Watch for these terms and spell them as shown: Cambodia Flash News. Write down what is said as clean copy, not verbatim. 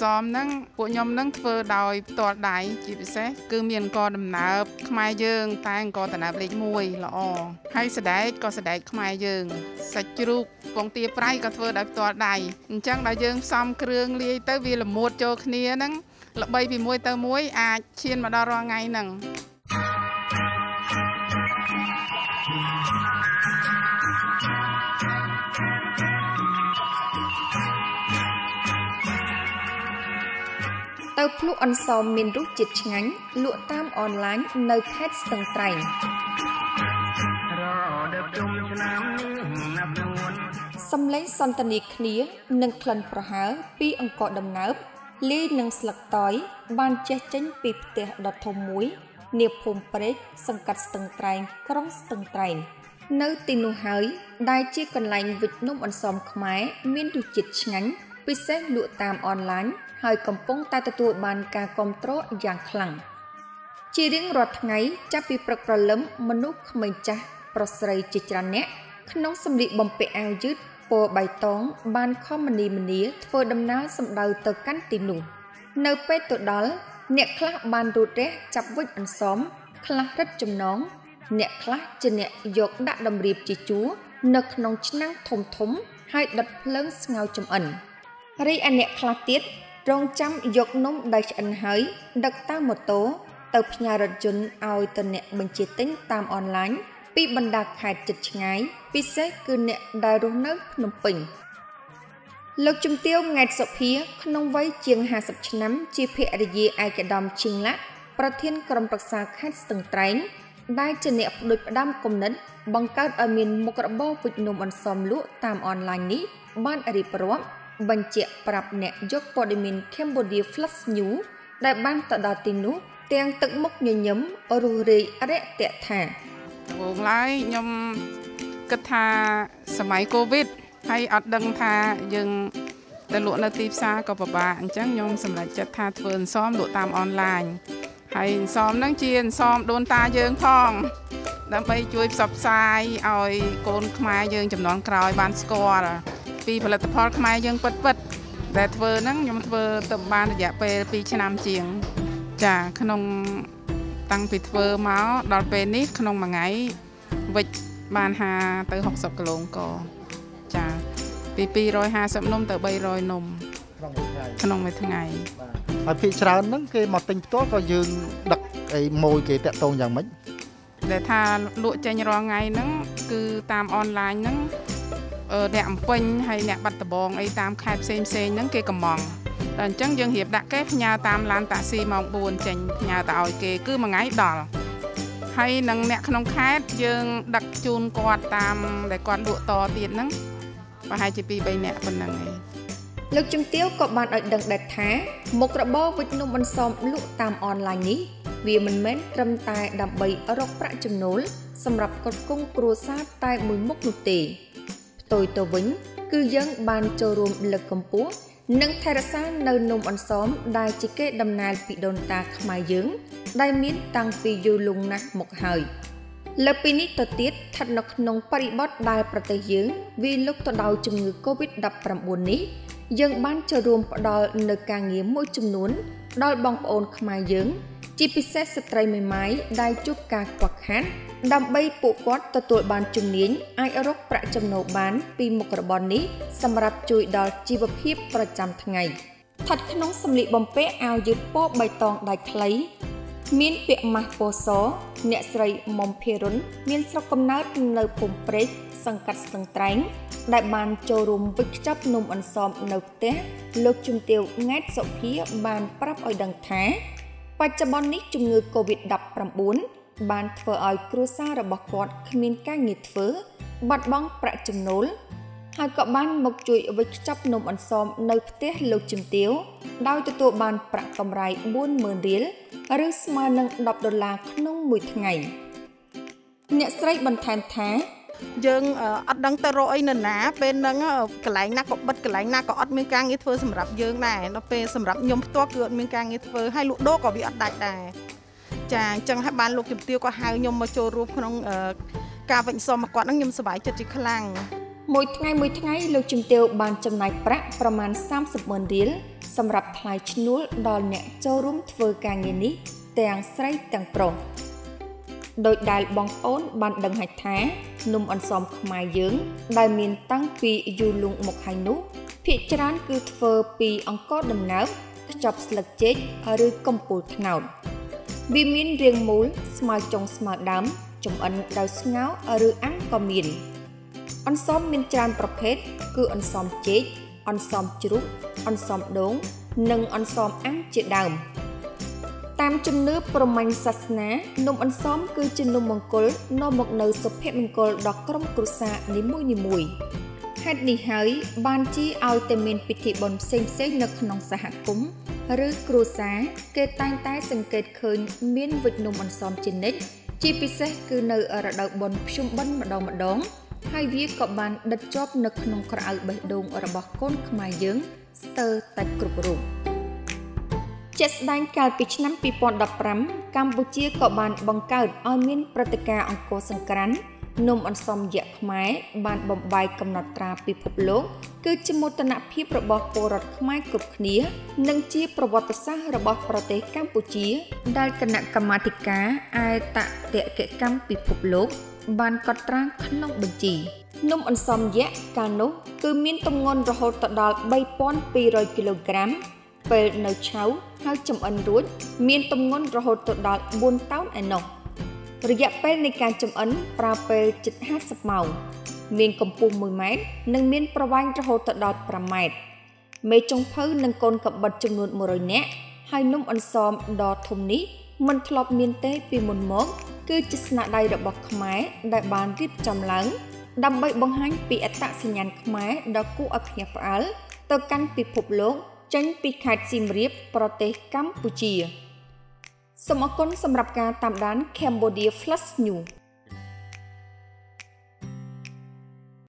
ซ้อมนั่งปวดยมนั่งเฟอดอยตัวใดจีบเซ็กคือเมียนกอดำหนาขมายเยิงตายกอดำหนาเล็กมวยละอให้สดายกอสดายขมายเยิงสัจจุกปงตีไพรกอดเฟอดอยตัวใดจังได้เยิงซ้อมเครื่องเลี้ยเตอร์วีละมดโจคเนียนั่งละใบผีมวยเตอร์มวยอาเชียนมาดรอไงนั่งเตาพลุอันซอมมินรุจิตงั้นลวดตามออนไลน์ในแพทย์ต่างต่างสำเร็จสันตนิคเนียหนึ่งพลันประหารปีอังกอดำนับเลี้ยหนึ่งสลักต้อยบานเจเจนปีเตะดอทมุ้ยเนียบพมเปรตสังกัดต่างต่างกร้องต่างต่างในตินุหายได้เชี่ยกันไลน์วิดนมอันซอมขมายมินรุจิตงั้นพิเศษลวดตามออนไลน์หอยกำปองตาตะตัวบานกากรมโตรอย่างคลั่งชีดิ้งรถไงจะปีประกรล้มมนุษย์เหมือนจะประเสริฐจิตรันเนะขนมสำลีบอมเปอยืดโปใบตองบานข้อมันนีมันนี้เฟอดำน้าสำเดาตะกันตีหนุ่มเนเปตัวดอลเนคลาบานรูเรจับวิญอันซ้อมคลารัดจมน้องเนคลาจะเนยกดะดำรีบจีจูเนขนมชนั่งถมถมให้ดัดเพลิงเงาจมอันรีอันเนคลาติดรองจำยกน้องได้ฉันหายดักตามโตเติบยารจุนเอาตัวเนบัญชีติ้งตามออนไลน์ปีบรรดาขายจิตไงปีเซ็กคือเนได้รู้นักนมปิ่งเลิกจุ่มเตี้ยวไงสอบเพี้ยขนมไว้เชียงหาสับชน้ำจีเพียดีไอกระดอมชิงละประเทศกรมประชาคัดสังไตรได้จะเนโดยประดามกลมนั้นบังคับอามินมกระบอกวิญญาณอันซอมลุตามออนไลน์นี้บ้านอริปรวมบัญชีปรับเนยกปอดมินแคมโบเดียฟลัสยูได้บ้านตดาตินุเตียงตึกมกเยิ้มอรูรีอะไรเตะแทนวงไล่ยมกระทาสมัยโควิดให้อัดดังทายังตะลุนาตีซากับปะบะจังยมสำหรับจัดทาเฟิร์นซ้อมโดตามออนไลน์ให้ซ้อมนั่งเชียนซ้อมโดนตาเยิงพองดำไปช่วยสับสายเอาโกนขมายเยิงจำนวนกรอยบานสกอร์ปีผลิตภัณฑ์ขมายยังปัดแต่เธอนั่งยมเธอตบบานระยะไปปีชนามเจียงจากขนมตั้งปิดเธอม้าดอลเปนิขนมมาไงวิจบานหาเตยหกศพกระโหลกก่อจากปีรอยหาสับนมเตยใบรอยนมขนมไปทางไงปีชรานั่งคือหมดติงตัวก็ยืนดักไอ้โมยเกตตรงอย่างมั้ยแต่ถ้าลุใจรอไงนั่งคือตามออนไลน์นั่งแหนมเป่งให้แหนมบัตตบองไอ้ตามแคบเซนเซนนั่งเกะกำมองแต่จังยังเหียบดักแก้พญาตามลานตาซีมองบวนเจนพญาตาเอาเกะคือมาไงดอลให้นั่งแหนมขนมแคบยังดักจูนกอดตามแต่กอดดุต่อเตียนนั่งไปให้จีปีไปแหนมคนนั่งไงเลิกจุ่มเตี้ยวกับบานอัดดังแดดแท้มกระบอกวิทนุมันซ้อมลุตามออนไลน์นี้เวียมันเม้นรำตายดับใบอรกประจำโน้ลสำหรับกดกุ้งครัวซาตายมือมกนุตีตัวตัววิ่งคือยังบานโจรมเลิกกำปั้วนั่งไทรสานเดินนมอันซ้อมได้จิเกดำนายปีโดนตาขมายยืงได้มิ้นตังปียูลุงนักหมกหอยและปีนี้ตัวติดถัดนกนงปริบดได้ประเทศยืงวีลุกตัวดาวจุงเงือโควิดดับประมวลนี้ยังบานโจรมประดอลในการเงียบมวยจุงนุนดอลบองโอนขมายยืงจีพิเศษสตรีใหม่ๆได้จุกกากวักฮันดำใบปูกอดตัวตัวบานจุ่มนี้ไออรกประจำโนบานปีมกระบอนนี้สำหรับจุยดอลจีบพีบประจำทั้งไงถัดขนมสำลีบอมเป้เอายึดโป๊ใบตองได้คล้ายมีนเปียมาโปโซเนสไรมอมเพรุนมีนสกมนัดในผงเปรสสังกัดสังไตรได้บานโจรุมวิกจับนมอันซอมนกเตะเลิกจุ่มเตียวง่ายสพีบานปรับออยดังแท้ปัจจุบันนี้จุ่มเงือโควิดดับประบุนบานเฟอร์ออยครูซาระบอกว่าขมิ้นก้างหงิดเฟอบัดบ้องประจำโน้ลหากบ้านมกจุยวิกจับนมอันซอมในประเทศโลกจุ่มเตี้ยวดาวตัวบานประกำไร40,000 เหรียญหรือสมานัง$10ขนมมือทั้งไงเนสไรบันทันแท้ยังอัดดังตะโรไอ้หนาเป็นดังกระไหลหน้าก็บัดกระไหลหน้าก็อัดมีการเงินเฟ้อสำหรับยังได้เราเป็นสำหรับยมตัวเกิดมีการเงินเฟ้อให้ลูกโดก็วิอัดได้ได้จากจังให้บ้านลูกจุ่มเตี้ยวก็หายมมาโจรูปน้องการวิ่งซ้อมมาก่อนนั่งยมสบายจัดจิคลังมวยทั้งไงลูกจุ่มเตี้ยวบ้านจำนายประมาณ30,000 เหรียญส สำหรับทลายชนุลดอนเนี่ยเจ้ารุ่มเฟือการเงินนี้แต่งใส่แต่งโปร่งโดยได้บองโอนบันดังหายแท้นุ่มอันซอมขมายยืงได้มีตั้งปียูลุงหมกหายนุพิจารณาคือเฟือปีอังกอดำน้ำจับสลักเจ็ดหรือกำปูถนนวิมินเรียงมูลสมัยจงสมัยดำจงอันดาวสงาวหรืออังกอมินอันซอมมินจานประเภทคืออันซอมเจ็ดอันซอมจุกอันซอมดงหนึ่งอันซอมอังเจดามตามจำเนื้อประมาณศาสนานมอันซอมคือจำนวนมงคลนมกเนยสุเพมงคลดอกกรมกรุษานิมุยนิมุยเหตุนี้หายบานจีเอาแต่เมนปิธิบนเซนเซนขนมสหัสปุ้มหรือกรุษาเกตใต้ใต้สังเกตเคยเมียนวิดนมอันซอมเจนิดจีพิเศษคือเนยอระดบบนชุ่มบันมาดองมาดองให้วิกบานดัดจอบนขนมกระอักใบดงอระบอกก้นขมายเยื้องเตอร์ตัดกรุบรุมเจ็ดด้านการปิดน้ำปีปอนดับพรำกัมพูชีเกาะบานบังเกิดอเมนประติกาอังโกสังกรันนมอันซอมเยอะขมายบานบอมไบกำหนดตราปีพบโลกคือจมุตนาพิประบอกโปรดขมายกรุบเนียนังจีประวัติศาสตร์ระบอกประเทศกัมพูชีได้คณะกรรมกาอายตะเตะเกะกัมปีพบโลกบานกอดร่างขนมบัญชีนมอันซอมเยอะกาโนคือมีนตงนระหดตดาลใบปอน200กิโลกรัมเป็นเนื้อเช้าให้จำอันรุ่นมีนตงนระหดตดาลบนเต้าอันนกระยะเป็นในการจำอันปลาเป็นจุด50เมามีนกำปูมือไม้นั่งมีนประวันระหดตดาลประมาณเมจงเพื่อนั่งกลกับบัตรจำนวนมรณะให้นมอันซอมดอทมนี้มันทลบมีนเตปีมุนมกคือจิตนาได้ระบบขมายได้บานกิบจำหลังดำใบบังหันปีอัตสัญญาณขมายดอกกู้อัพยาปาลต่อกันปีพบโลกจันปีขาดซิมรีบประเทศกัมพูชีสมกลสำหรับการตามด้านแคมโบเดียฟลัสนิว